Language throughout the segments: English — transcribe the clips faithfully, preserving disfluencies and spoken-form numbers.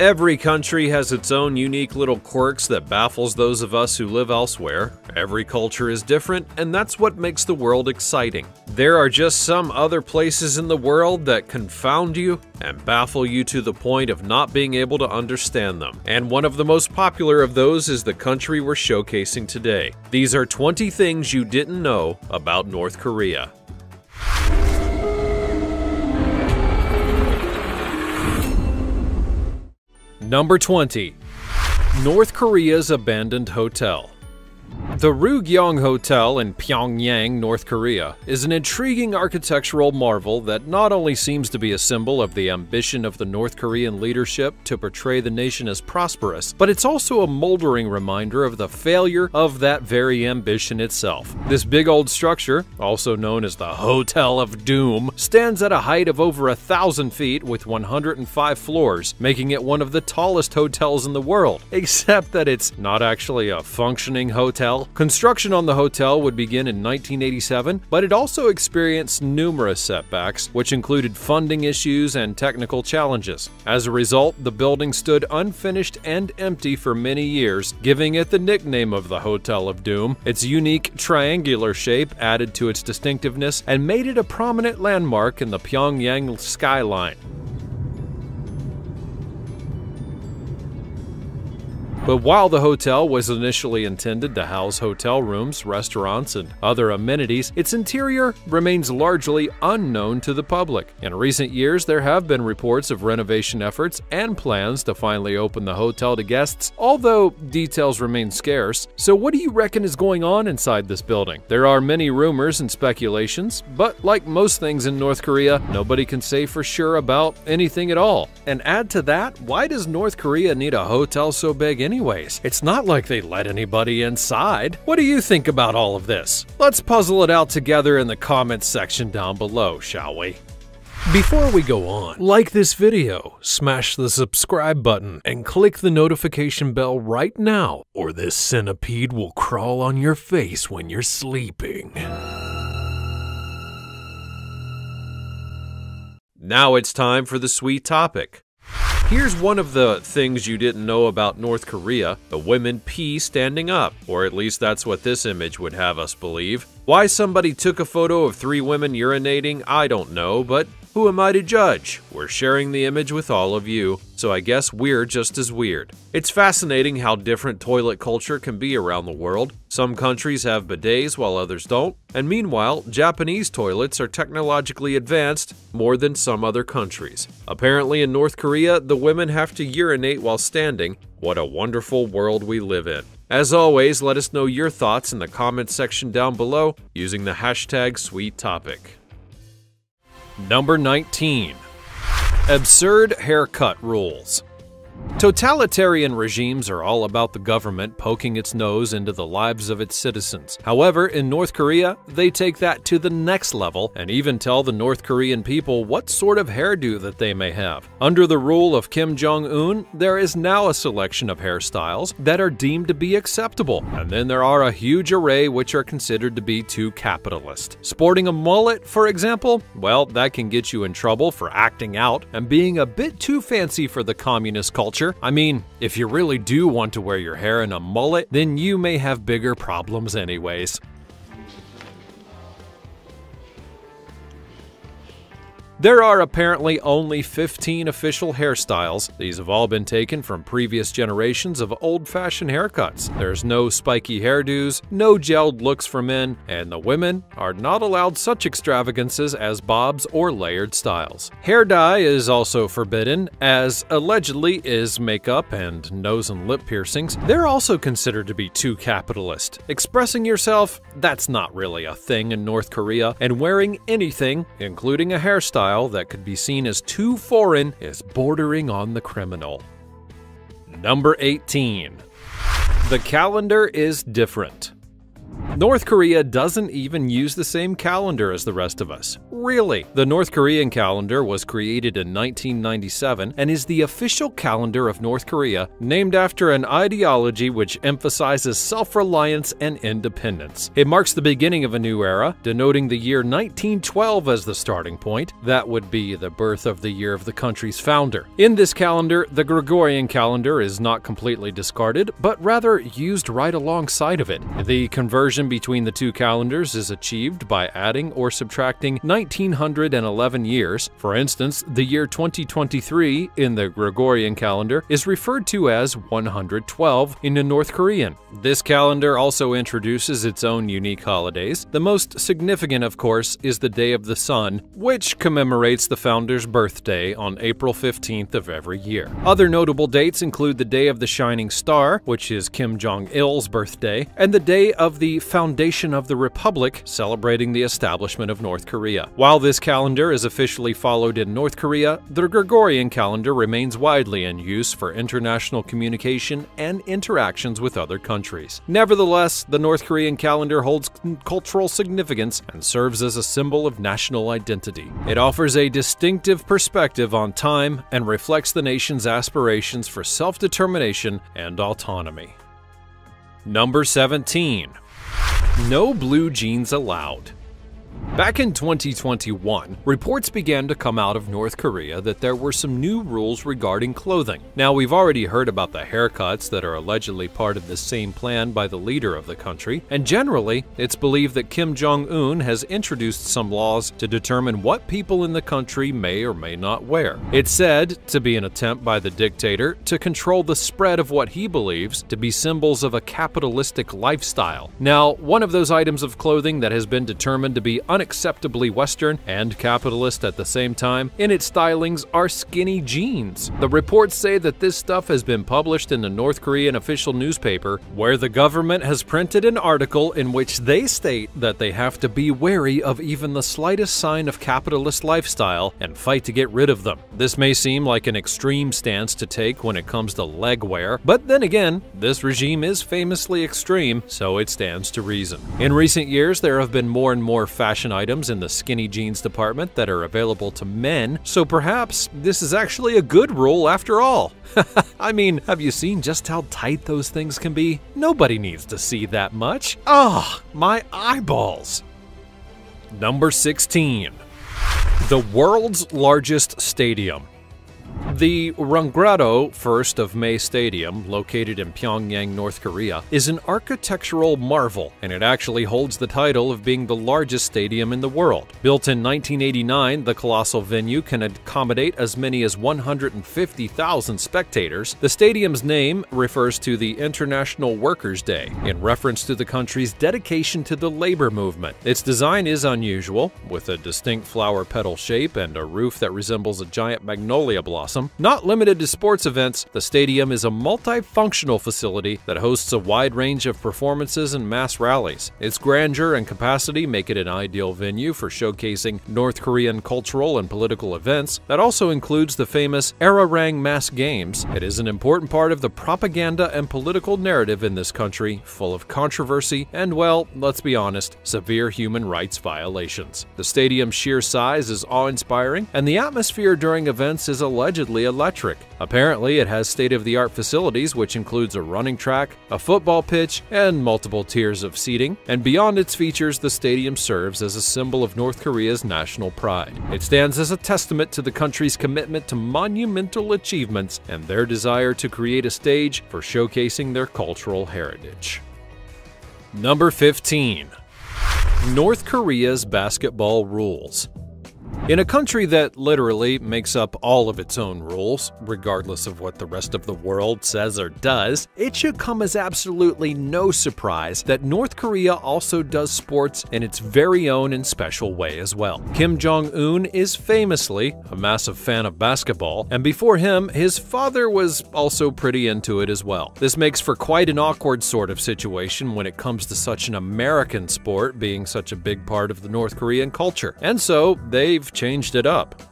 Every country has its own unique little quirks that baffles those of us who live elsewhere. Every culture is different, and that's what makes the world exciting. There are just some other places in the world that confound you and baffle you to the point of not being able to understand them. And one of the most popular of those is the country we're showcasing today. These are twenty things you didn't know about North Korea. Number twenty. North Korea's abandoned hotel. The Ryugyong Hotel in Pyongyang, North Korea, is an intriguing architectural marvel that not only seems to be a symbol of the ambition of the North Korean leadership to portray the nation as prosperous, but it's also a moldering reminder of the failure of that very ambition itself. This big old structure, also known as the Hotel of Doom, stands at a height of over a thousand feet with one hundred five floors, making it one of the tallest hotels in the world, except that it's not actually a functioning hotel. Construction on the hotel would begin in nineteen eighty-seven, but it also experienced numerous setbacks, which included funding issues and technical challenges. As a result, the building stood unfinished and empty for many years, giving it the nickname of the Hotel of Doom. Its unique triangular shape added to its distinctiveness and made it a prominent landmark in the Pyongyang skyline. But while the hotel was initially intended to house hotel rooms, restaurants, and other amenities, its interior remains largely unknown to the public. In recent years, there have been reports of renovation efforts and plans to finally open the hotel to guests, although details remain scarce. So what do you reckon is going on inside this building? There are many rumors and speculations, but like most things in North Korea, nobody can say for sure about anything at all. And add to that, why does North Korea need a hotel so big anyway? Anyways, it's not like they let anybody inside. What do you think about all of this? Let's puzzle it out together in the comments section down below, shall we? Before we go on, like this video, smash the subscribe button, and click the notification bell right now, or this centipede will crawl on your face when you're sleeping. Now it's time for the sweet topic. Here's one of the things you didn't know about North Korea, the women pee standing up, or at least that's what this image would have us believe. Why somebody took a photo of three women urinating, I don't know, but who am I to judge? We're sharing the image with all of you, so I guess we're just as weird. It's fascinating how different toilet culture can be around the world. Some countries have bidets while others don't, and meanwhile, Japanese toilets are technologically advanced more than some other countries. Apparently in North Korea, the women have to urinate while standing. What a wonderful world we live in. As always, let us know your thoughts in the comments section down below using the hashtag SweetTopic. Number nineteen. Absurd haircut rules. Totalitarian regimes are all about the government poking its nose into the lives of its citizens. However, in North Korea, they take that to the next level and even tell the North Korean people what sort of hairdo that they may have. Under the rule of Kim Jong Un, there is now a selection of hairstyles that are deemed to be acceptable, and then there are a huge array which are considered to be too capitalist. Sporting a mullet, for example, well, that can get you in trouble for acting out and being a bit too fancy for the communist culture. I mean, if you really do want to wear your hair in a mullet, then you may have bigger problems anyways. There are apparently only fifteen official hairstyles. These have all been taken from previous generations of old-fashioned haircuts. There's no spiky hairdos, no gelled looks for men, and the women are not allowed such extravagances as bobs or layered styles. Hair dye is also forbidden, as allegedly is makeup and nose and lip piercings. They're also considered to be too capitalist. Expressing yourself, that's not really a thing in North Korea, and wearing anything, including a hairstyle, that could be seen as too foreign is bordering on the criminal. Number eighteen. The calendar is different. North Korea doesn't even use the same calendar as the rest of us. Really? The North Korean calendar was created in nineteen ninety-seven and is the official calendar of North Korea, named after an ideology which emphasizes self-reliance and independence. It marks the beginning of a new era, denoting the year nineteen twelve as the starting point. That would be the birth of the year of the country's founder. In this calendar, the Gregorian calendar is not completely discarded, but rather used right alongside of it. The conversion between the two calendars is achieved by adding or subtracting one thousand nine hundred eleven years. For instance, the year twenty twenty-three in the Gregorian calendar is referred to as one hundred twelve in the North Korean. This calendar also introduces its own unique holidays. The most significant, of course, is the Day of the Sun, which commemorates the founder's birthday on April fifteenth of every year. Other notable dates include the Day of the Shining Star, which is Kim Jong-il's birthday, and the Day of the Foundation of the Republic, celebrating the establishment of North Korea. While this calendar is officially followed in North Korea, the Gregorian calendar remains widely in use for international communication and interactions with other countries. Nevertheless, the North Korean calendar holds cultural significance and serves as a symbol of national identity. It offers a distinctive perspective on time and reflects the nation's aspirations for self-determination and autonomy. Number seventeen. No blue jeans allowed. Back in twenty twenty-one, reports began to come out of North Korea that there were some new rules regarding clothing. Now, we've already heard about the haircuts that are allegedly part of the same plan by the leader of the country, and generally, it's believed that Kim Jong Un has introduced some laws to determine what people in the country may or may not wear. It's said to be an attempt by the dictator to control the spread of what he believes to be symbols of a capitalistic lifestyle. Now, one of those items of clothing that has been determined to be unacceptable acceptably Western and capitalist at the same time in its stylings are skinny jeans. The reports say that this stuff has been published in the North Korean official newspaper, where the government has printed an article in which they state that they have to be wary of even the slightest sign of capitalist lifestyle and fight to get rid of them. This may seem like an extreme stance to take when it comes to leg wear, but then again, this regime is famously extreme, so it stands to reason. In recent years, there have been more and more fashion items in the skinny jeans department that are available to men, so perhaps this is actually a good rule after all. I mean, have you seen just how tight those things can be? Nobody needs to see that much. Ah, oh, my eyeballs. Number sixteen. The world's largest stadium. The Rungrado first of May Stadium, located in Pyongyang, North Korea, is an architectural marvel, and it actually holds the title of being the largest stadium in the world. Built in nineteen eighty-nine, the colossal venue can accommodate as many as one hundred fifty thousand spectators. The stadium's name refers to the International Workers' Day, in reference to the country's dedication to the labor movement. Its design is unusual, with a distinct flower petal shape and a roof that resembles a giant magnolia blossom. Not limited to sports events, the stadium is a multifunctional facility that hosts a wide range of performances and mass rallies. Its grandeur and capacity make it an ideal venue for showcasing North Korean cultural and political events. That also includes the famous Arirang Mass Games. It is an important part of the propaganda and political narrative in this country, full of controversy and, well, let's be honest, severe human rights violations. The stadium's sheer size is awe-inspiring, and the atmosphere during events is allegedly electric. Apparently, it has state-of-the-art facilities, which includes a running track, a football pitch, and multiple tiers of seating. And beyond its features, the stadium serves as a symbol of North Korea's national pride. It stands as a testament to the country's commitment to monumental achievements and their desire to create a stage for showcasing their cultural heritage. Number fifteen. North Korea's basketball rules. In a country that literally makes up all of its own rules, regardless of what the rest of the world says or does, it should come as absolutely no surprise that North Korea also does sports in its very own and special way as well. Kim Jong-un is famously a massive fan of basketball, and before him, his father was also pretty into it as well. This makes for quite an awkward sort of situation when it comes to such an American sport being such a big part of the North Korean culture, and so they've changed it up.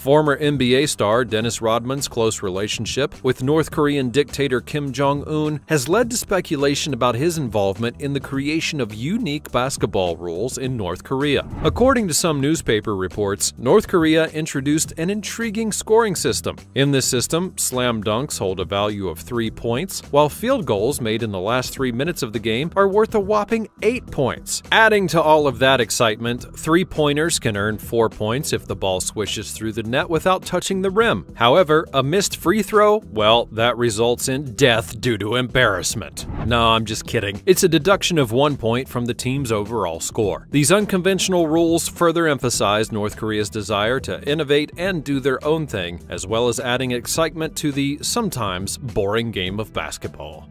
Former N B A star Dennis Rodman's close relationship with North Korean dictator Kim Jong Un has led to speculation about his involvement in the creation of unique basketball rules in North Korea. According to some newspaper reports, North Korea introduced an intriguing scoring system. In this system, slam dunks hold a value of three points, while field goals made in the last three minutes of the game are worth a whopping eight points. Adding to all of that excitement, three-pointers can earn four points if the ball swishes through the net without touching the rim. However, a missed free throw, well, that results in death due to embarrassment. No, I'm just kidding. It's a deduction of one point from the team's overall score. These unconventional rules further emphasize North Korea's desire to innovate and do their own thing, as well as adding excitement to the sometimes boring game of basketball.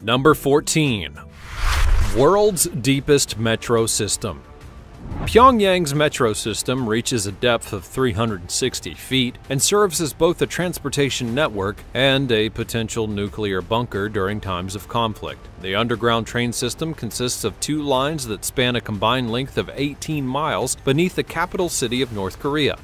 Number fourteen. World's deepest metro system. Pyongyang's metro system reaches a depth of three hundred sixty feet and serves as both a transportation network and a potential nuclear bunker during times of conflict. The underground train system consists of two lines that span a combined length of eighteen miles beneath the capital city of North Korea.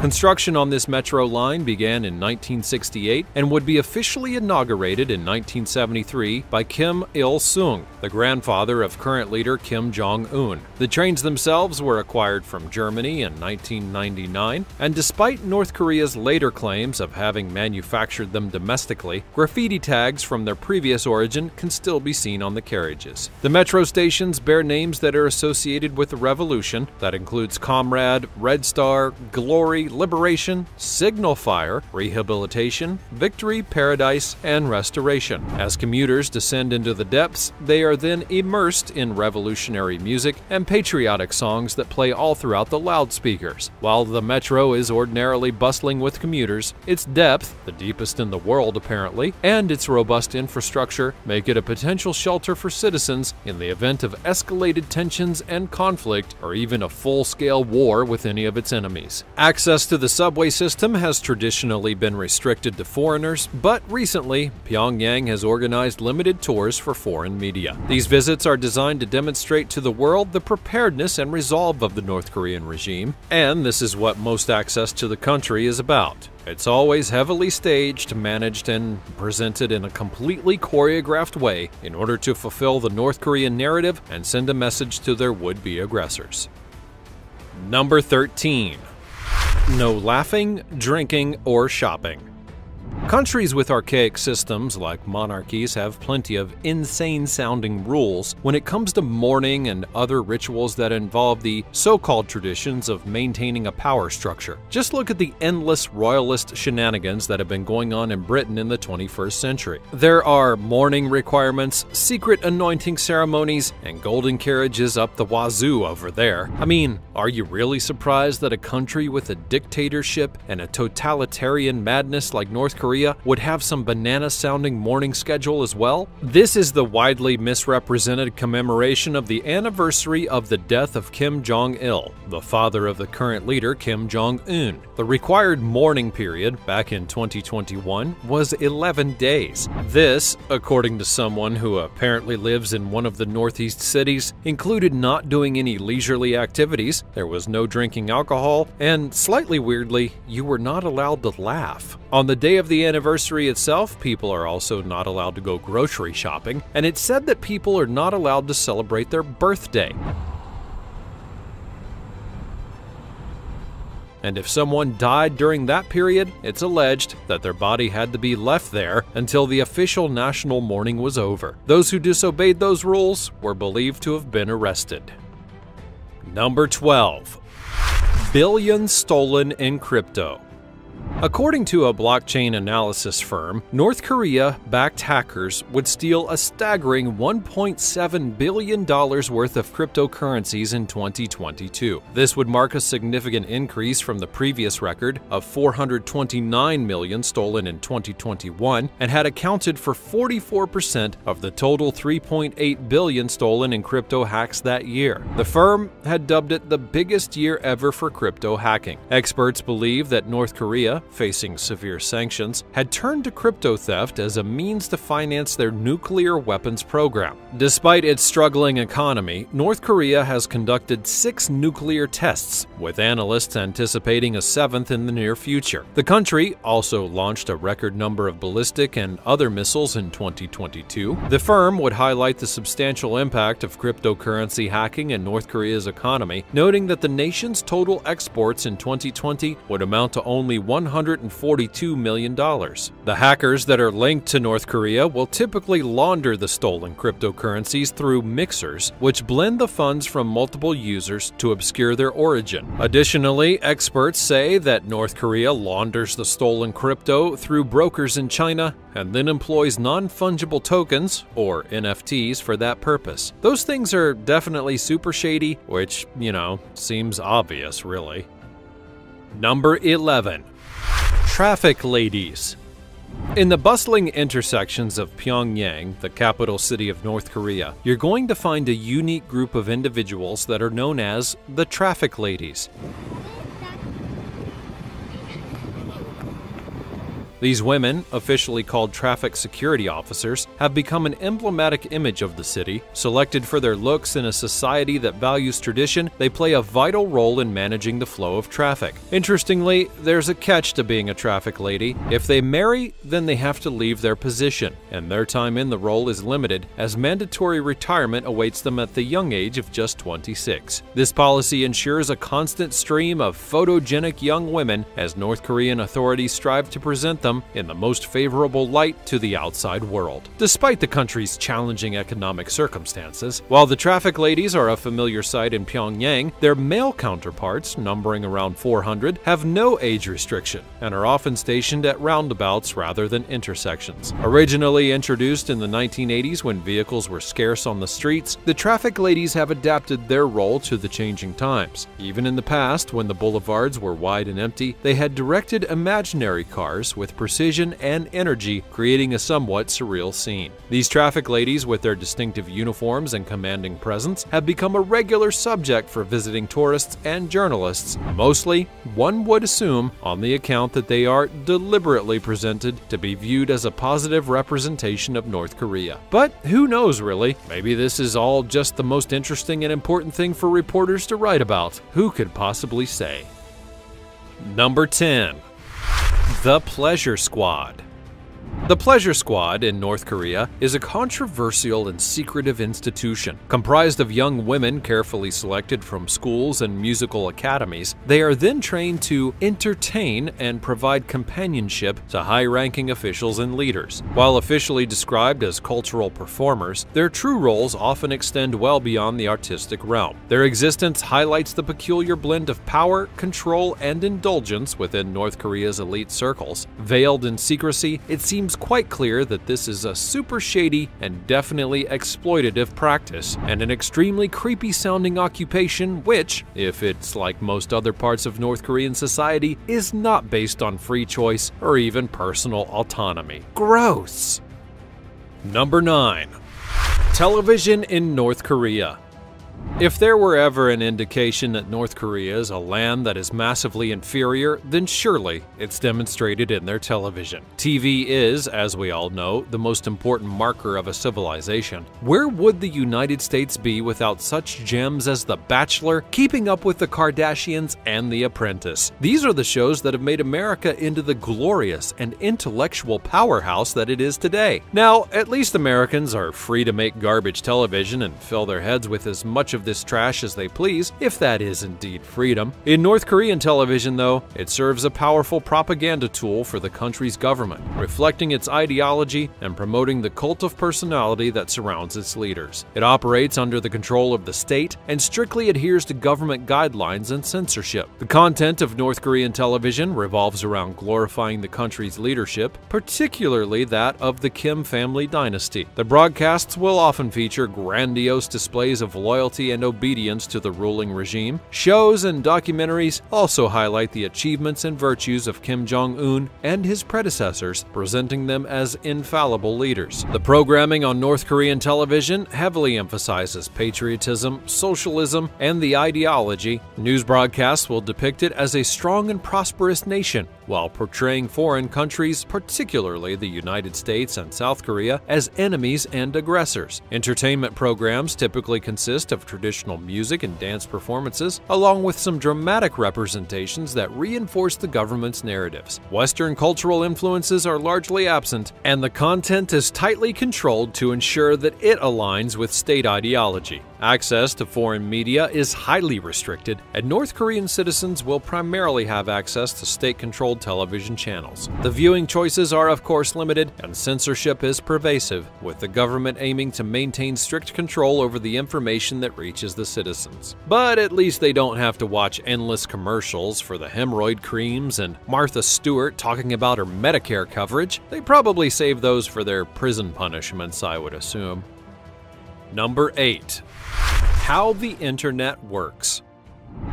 Construction on this metro line began in nineteen sixty-eight and would be officially inaugurated in nineteen seventy-three by Kim Il-sung, the grandfather of current leader Kim Jong Un. The trains themselves were acquired from Germany in nineteen ninety-nine, and despite North Korea's later claims of having manufactured them domestically, graffiti tags from their previous origin can still be seen on the carriages. The metro stations bear names that are associated with the revolution, that includes Comrade, Red Star, Glory, Liberation, Signal Fire, Rehabilitation, Victory, Paradise, and Restoration. As commuters descend into the depths, they are then immersed in revolutionary music and patriotic songs that play all throughout the loudspeakers. While the metro is ordinarily bustling with commuters, its depth, the deepest in the world apparently, and its robust infrastructure make it a potential shelter for citizens in the event of escalated tensions and conflict, or even a full-scale war with any of its enemies. Access to the subway system has traditionally been restricted to foreigners, but recently, Pyongyang has organized limited tours for foreign media. These visits are designed to demonstrate to the world the preparedness and resolve of the North Korean regime, and this is what most access to the country is about. It's always heavily staged, managed, and presented in a completely choreographed way in order to fulfill the North Korean narrative and send a message to their would-be aggressors. Number thirteen. No laughing, drinking, or shopping. Countries with archaic systems like monarchies have plenty of insane-sounding rules when it comes to mourning and other rituals that involve the so-called traditions of maintaining a power structure. Just look at the endless royalist shenanigans that have been going on in Britain in the twenty-first century. There are mourning requirements, secret anointing ceremonies, and golden carriages up the wazoo over there. I mean, are you really surprised that a country with a dictatorship and a totalitarian madness like North Korea would have some banana-sounding morning schedule as well? This is the widely misrepresented commemoration of the anniversary of the death of Kim Jong-il, the father of the current leader Kim Jong-un. The required mourning period, back in twenty twenty-one, was eleven days. This, according to someone who apparently lives in one of the northeast cities, included not doing any leisurely activities, there was no drinking alcohol, and slightly weirdly, you were not allowed to laugh. On the day of the anniversary itself, people are also not allowed to go grocery shopping, and it's said that people are not allowed to celebrate their birthday. And if someone died during that period, it's alleged that their body had to be left there until the official national mourning was over. Those who disobeyed those rules were believed to have been arrested. Number twelve. Billions stolen in crypto. According to a blockchain analysis firm, North Korea-backed hackers would steal a staggering one point seven billion dollars worth of cryptocurrencies in twenty twenty-two. This would mark a significant increase from the previous record of four hundred twenty-nine million dollars stolen in twenty twenty-one and had accounted for forty-four percent of the total three point eight billion dollars stolen in crypto hacks that year. The firm had dubbed it the biggest year ever for crypto hacking. Experts believe that North Korea facing severe sanctions, had turned to crypto theft as a means to finance their nuclear weapons program. Despite its struggling economy, North Korea has conducted six nuclear tests, with analysts anticipating a seventh in the near future. The country also launched a record number of ballistic and other missiles in twenty twenty-two. The firm would highlight the substantial impact of cryptocurrency hacking in North Korea's economy, noting that the nation's total exports in twenty twenty would amount to only one hundred forty-two million dollars. The hackers that are linked to North Korea will typically launder the stolen cryptocurrencies through mixers, which blend the funds from multiple users to obscure their origin. Additionally, experts say that North Korea launders the stolen crypto through brokers in China and then employs non-fungible tokens, or N F Ts, for that purpose. Those things are definitely super shady, which, you know, seems obvious, really. Number eleven. Traffic ladies. In the bustling intersections of Pyongyang, the capital city of North Korea, you're going to find a unique group of individuals that are known as the traffic ladies. These women, officially called traffic security officers, have become an emblematic image of the city. Selected for their looks in a society that values tradition, they play a vital role in managing the flow of traffic. Interestingly, there's a catch to being a traffic lady. If they marry, then they have to leave their position, and their time in the role is limited, as mandatory retirement awaits them at the young age of just twenty-six. This policy ensures a constant stream of photogenic young women as North Korean authorities strive to present them in the most favorable light to the outside world. Despite the country's challenging economic circumstances, while the traffic ladies are a familiar sight in Pyongyang, their male counterparts, numbering around four hundred, have no age restriction and are often stationed at roundabouts rather than intersections. Originally introduced in the nineteen eighties when vehicles were scarce on the streets, the traffic ladies have adapted their role to the changing times. Even in the past, when the boulevards were wide and empty, they had directed imaginary cars with precision and energy, creating a somewhat surreal scene. These traffic ladies, with their distinctive uniforms and commanding presence, have become a regular subject for visiting tourists and journalists, mostly, one would assume, on the account that they are deliberately presented to be viewed as a positive representation of North Korea. But who knows, really? Maybe this is all just the most interesting and important thing for reporters to write about. Who could possibly say? Number ten. The Pleasure Squad. The Pleasure Squad in North Korea is a controversial and secretive institution. Comprised of young women carefully selected from schools and musical academies, they are then trained to entertain and provide companionship to high-ranking officials and leaders. While officially described as cultural performers, their true roles often extend well beyond the artistic realm. Their existence highlights the peculiar blend of power, control, and indulgence within North Korea's elite circles. Veiled in secrecy, it seems quite clear that this is a super shady and definitely exploitative practice, and an extremely creepy sounding occupation which, if it's like most other parts of North Korean society, is not based on free choice or even personal autonomy. Gross! Number nine. Television in North Korea. If there were ever an indication that North Korea is a land that is massively inferior, then surely it's demonstrated in their television. T V is, as we all know, the most important marker of a civilization. Where would the United States be without such gems as The Bachelor, Keeping Up with the Kardashians, and The Apprentice? These are the shows that have made America into the glorious and intellectual powerhouse that it is today. Now, at least Americans are free to make garbage television and fill their heads with as much of this trash as they please, if that is indeed freedom. In North Korean television, though, it serves a powerful propaganda tool for the country's government, reflecting its ideology and promoting the cult of personality that surrounds its leaders. It operates under the control of the state and strictly adheres to government guidelines and censorship. The content of North Korean television revolves around glorifying the country's leadership, particularly that of the Kim family dynasty. The broadcasts will often feature grandiose displays of loyalty loyalty and obedience to the ruling regime. Shows and documentaries also highlight the achievements and virtues of Kim Jong Un and his predecessors, presenting them as infallible leaders. The programming on North Korean television heavily emphasizes patriotism, socialism, and the ideology. News broadcasts will depict it as a strong and prosperous nation, while portraying foreign countries, particularly the United States and South Korea, as enemies and aggressors. Entertainment programs typically consist of traditional music and dance performances, along with some dramatic representations that reinforce the government's narratives. Western cultural influences are largely absent, and the content is tightly controlled to ensure that it aligns with state ideology. Access to foreign media is highly restricted, and North Korean citizens will primarily have access to state-controlled television channels. The viewing choices are, of course, limited, and censorship is pervasive, with the government aiming to maintain strict control over the information that reaches the citizens. But at least they don't have to watch endless commercials for the hemorrhoid creams and Martha Stewart talking about her Medicare coverage. They probably save those for their prison punishments, I would assume. Number eight. How the Internet works.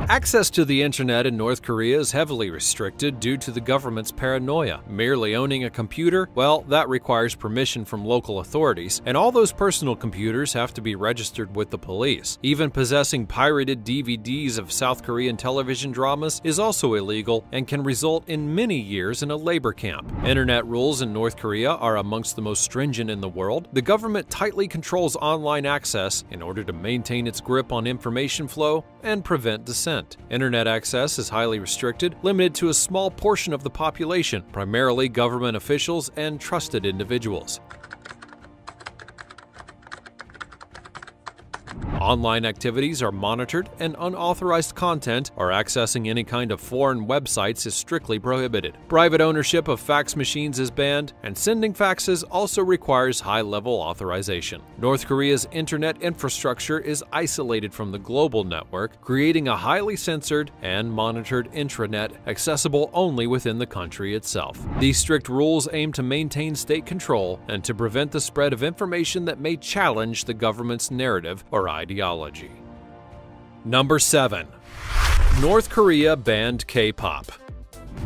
Access to the internet in North Korea is heavily restricted due to the government's paranoia. Merely owning a computer, well, that requires permission from local authorities, and all those personal computers have to be registered with the police. Even possessing pirated D V Ds of South Korean television dramas is also illegal and can result in many years in a labor camp. Internet rules in North Korea are amongst the most stringent in the world. The government tightly controls online access in order to maintain its grip on information flow and prevent dissent. Internet access is highly restricted, limited to a small portion of the population, primarily government officials and trusted individuals. Online activities are monitored, and unauthorized content or accessing any kind of foreign websites is strictly prohibited. Private ownership of fax machines is banned, and sending faxes also requires high-level authorization. North Korea's internet infrastructure is isolated from the global network, creating a highly censored and monitored intranet accessible only within the country itself. These strict rules aim to maintain state control and to prevent the spread of information that may challenge the government's narrative or ideology. Ideology. Number seven. North Korea banned K-pop.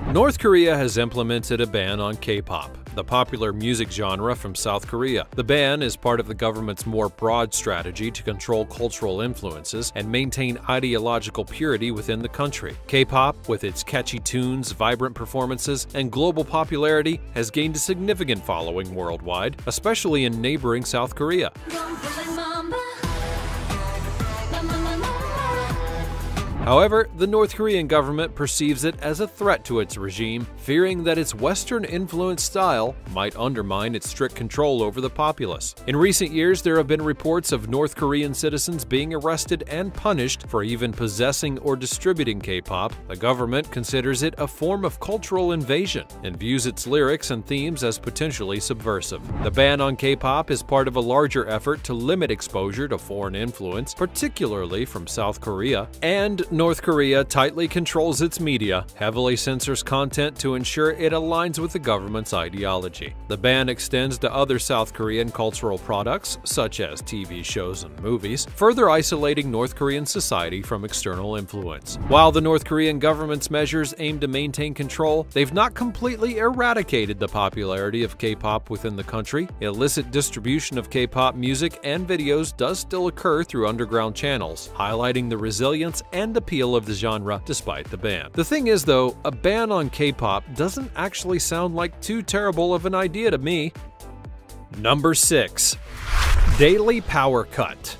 North Korea has implemented a ban on K-pop, the popular music genre from South Korea. The ban is part of the government's more broad strategy to control cultural influences and maintain ideological purity within the country. K-pop, with its catchy tunes, vibrant performances, and global popularity, has gained a significant following worldwide, especially in neighboring South Korea. However, the North Korean government perceives it as a threat to its regime, fearing that its Western-influenced style might undermine its strict control over the populace. In recent years, there have been reports of North Korean citizens being arrested and punished for even possessing or distributing K-pop. The government considers it a form of cultural invasion and views its lyrics and themes as potentially subversive. The ban on K-pop is part of a larger effort to limit exposure to foreign influence, particularly from South Korea, and North Korea tightly controls its media, heavily censors content to ensure it aligns with the government's ideology. The ban extends to other South Korean cultural products, such as T V shows and movies, further isolating North Korean society from external influence. While the North Korean government's measures aim to maintain control, they've not completely eradicated the popularity of K-pop within the country. Illicit distribution of K-pop music and videos does still occur through underground channels, highlighting the resilience and appeal of the genre despite the ban. The thing is, though, a ban on K-pop doesn't actually sound like too terrible of an idea to me. Number six. Daily power cut.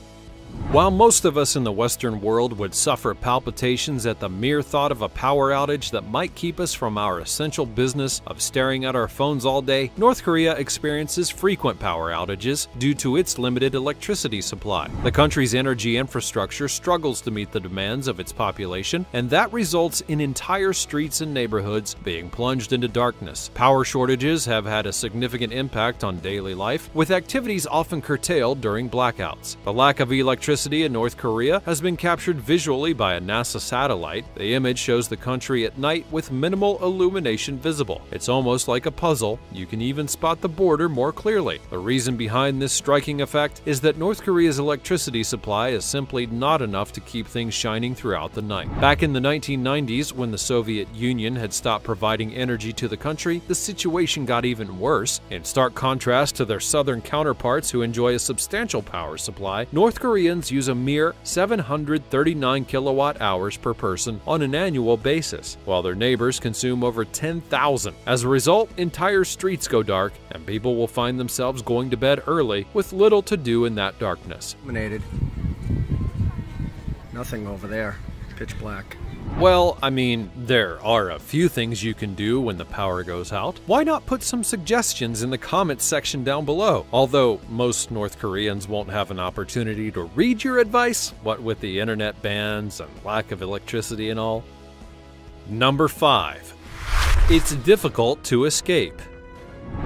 While most of us in the Western world would suffer palpitations at the mere thought of a power outage that might keep us from our essential business of staring at our phones all day, North Korea experiences frequent power outages due to its limited electricity supply. The country's energy infrastructure struggles to meet the demands of its population, and that results in entire streets and neighborhoods being plunged into darkness. Power shortages have had a significant impact on daily life, with activities often curtailed during blackouts. The lack of electricity University in North Korea has been captured visually by a NASA satellite. The image shows the country at night with minimal illumination visible. It's almost like a puzzle. You can even spot the border more clearly. The reason behind this striking effect is that North Korea's electricity supply is simply not enough to keep things shining throughout the night. Back in the nineteen nineties, when the Soviet Union had stopped providing energy to the country, the situation got even worse. In stark contrast to their southern counterparts who enjoy a substantial power supply, North Koreans use a mere seven hundred thirty-nine kilowatt hours per person on an annual basis, while their neighbors consume over ten thousand. As a result, entire streets go dark, and people will find themselves going to bed early with little to do in that darkness. Illuminated. Nothing over there. Pitch black. Well, I mean, there are a few things you can do when the power goes out. Why not put some suggestions in the comments section down below? Although most North Koreans won't have an opportunity to read your advice, what with the internet bans and lack of electricity and all. Number five. It's difficult to escape.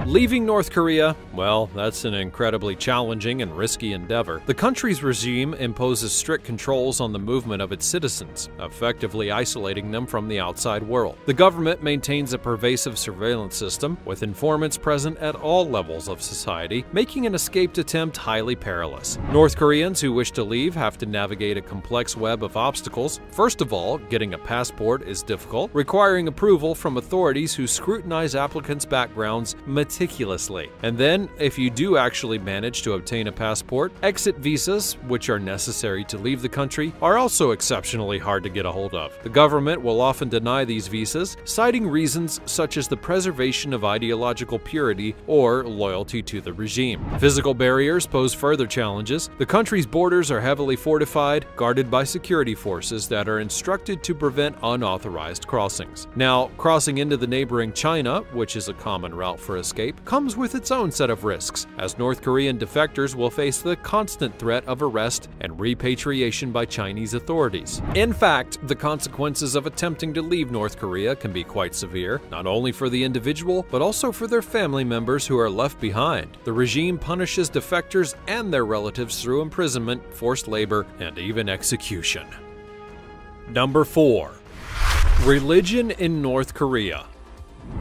Leaving North Korea? Well, that's an incredibly challenging and risky endeavor. The country's regime imposes strict controls on the movement of its citizens, effectively isolating them from the outside world. The government maintains a pervasive surveillance system, with informants present at all levels of society, making an escaped attempt highly perilous. North Koreans who wish to leave have to navigate a complex web of obstacles. First of all, getting a passport is difficult, requiring approval from authorities who scrutinize applicants' backgrounds meticulously. And then, if you do actually manage to obtain a passport, exit visas, which are necessary to leave the country, are also exceptionally hard to get a hold of. The government will often deny these visas, citing reasons such as the preservation of ideological purity or loyalty to the regime. Physical barriers pose further challenges. The country's borders are heavily fortified, guarded by security forces that are instructed to prevent unauthorized crossings. Now, crossing into the neighboring China, which is a common route for escape, comes with its own set of risks, as North Korean defectors will face the constant threat of arrest and repatriation by Chinese authorities. In fact, the consequences of attempting to leave North Korea can be quite severe, not only for the individual, but also for their family members who are left behind. The regime punishes defectors and their relatives through imprisonment, forced labor, and even execution. Number four. Religion in North Korea.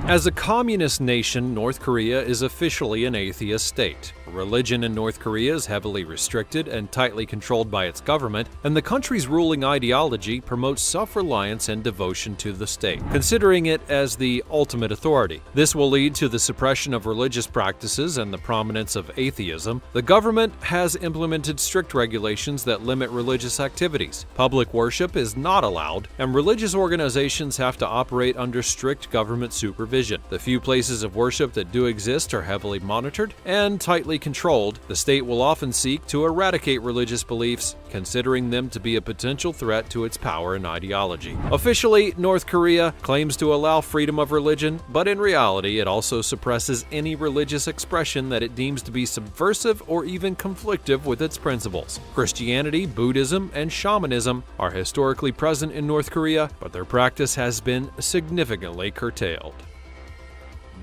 As a communist nation, North Korea is officially an atheist state. Religion in North Korea is heavily restricted and tightly controlled by its government, and the country's ruling ideology promotes self-reliance and devotion to the state, considering it as the ultimate authority. This will lead to the suppression of religious practices and the prominence of atheism. The government has implemented strict regulations that limit religious activities. Public worship is not allowed, and religious organizations have to operate under strict government supervision. The few places of worship that do exist are heavily monitored and tightly controlled. The state will often seek to eradicate religious beliefs, considering them to be a potential threat to its power and ideology. Officially, North Korea claims to allow freedom of religion, but in reality, it also suppresses any religious expression that it deems to be subversive or even conflictive with its principles. Christianity, Buddhism, and shamanism are historically present in North Korea, but their practice has been significantly curtailed.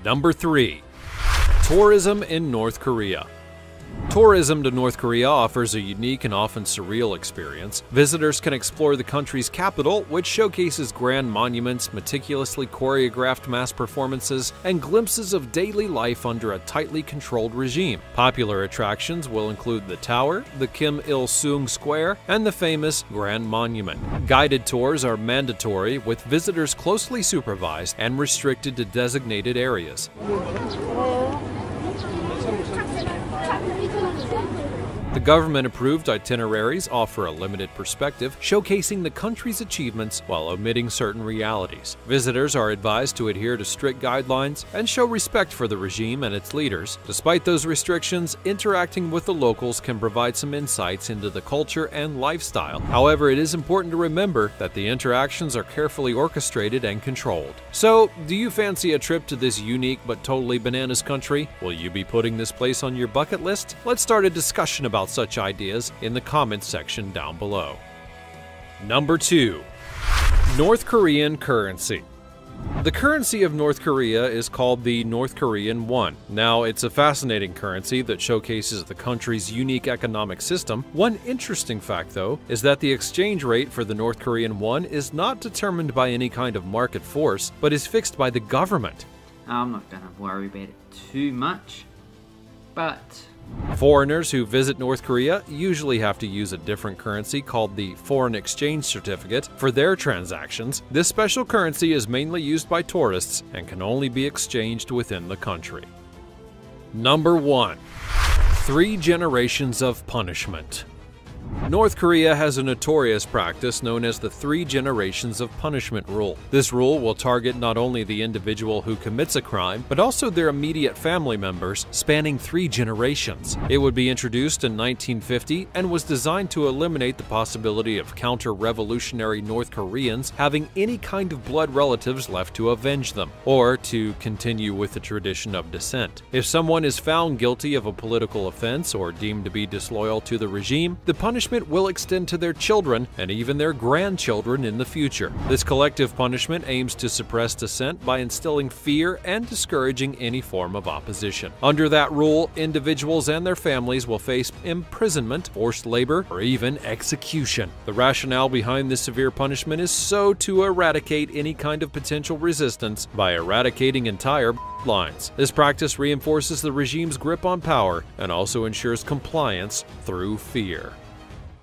Number three. Tourism in North Korea. Tourism to North Korea offers a unique and often surreal experience. Visitors can explore the country's capital, which showcases grand monuments, meticulously choreographed mass performances, and glimpses of daily life under a tightly controlled regime. Popular attractions will include the Tower, the Kim Il-sung Square, and the famous Grand Monument. Guided tours are mandatory, with visitors closely supervised and restricted to designated areas. The government-approved itineraries offer a limited perspective, showcasing the country's achievements while omitting certain realities. Visitors are advised to adhere to strict guidelines and show respect for the regime and its leaders. Despite those restrictions, interacting with the locals can provide some insights into the culture and lifestyle. However, it is important to remember that the interactions are carefully orchestrated and controlled. So, do you fancy a trip to this unique but totally bananas country? Will you be putting this place on your bucket list? Let's start a discussion about such ideas in the comments section down below. Number two. North Korean currency. The currency of North Korea is called the North Korean Won. Now, it's a fascinating currency that showcases the country's unique economic system. One interesting fact, though, is that the exchange rate for the North Korean Won is not determined by any kind of market force, but is fixed by the government. I'm not gonna worry about it too much, but... Foreigners who visit North Korea usually have to use a different currency called the Foreign Exchange Certificate for their transactions. This special currency is mainly used by tourists and can only be exchanged within the country. Number one. Three generations of punishment. North Korea has a notorious practice known as the Three Generations of Punishment Rule. This rule will target not only the individual who commits a crime, but also their immediate family members, spanning three generations. It would be introduced in nineteen fifty and was designed to eliminate the possibility of counter-revolutionary North Koreans having any kind of blood relatives left to avenge them, or to continue with the tradition of dissent. If someone is found guilty of a political offense or deemed to be disloyal to the regime, the punishment will extend to their children and even their grandchildren in the future. This collective punishment aims to suppress dissent by instilling fear and discouraging any form of opposition. Under that rule, individuals and their families will face imprisonment, forced labor, or even execution. The rationale behind this severe punishment is so to eradicate any kind of potential resistance by eradicating entire lines. This practice reinforces the regime's grip on power and also ensures compliance through fear.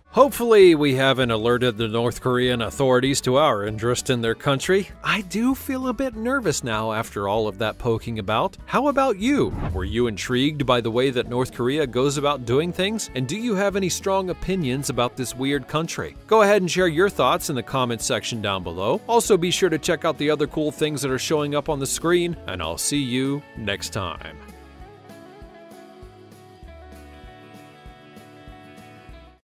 Hopefully, we haven't alerted the North Korean authorities to our interest in their country. I do feel a bit nervous now after all of that poking about. How about you? Were you intrigued by the way that North Korea goes about doing things? And do you have any strong opinions about this weird country? Go ahead and share your thoughts in the comments section down below. Also, be sure to check out the other cool things that are showing up on the screen, and I'll see you next time.